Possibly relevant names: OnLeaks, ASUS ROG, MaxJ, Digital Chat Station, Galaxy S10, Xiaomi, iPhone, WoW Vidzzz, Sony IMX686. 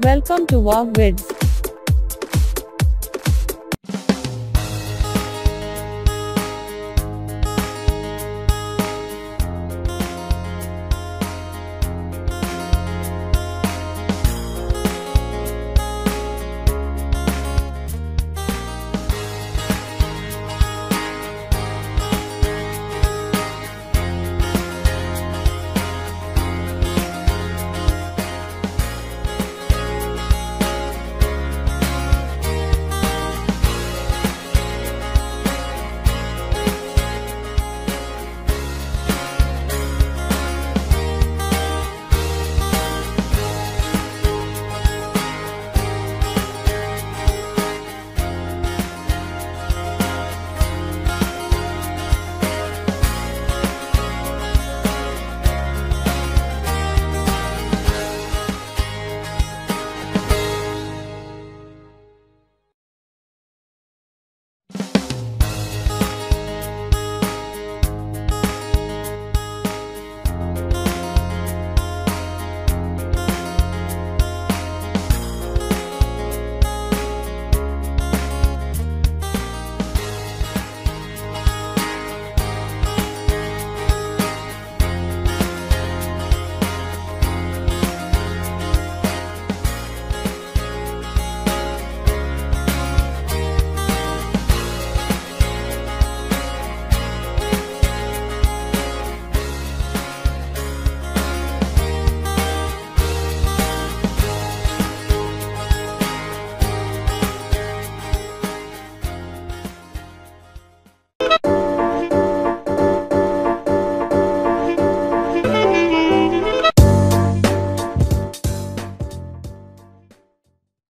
Welcome to WoW Vidzzz.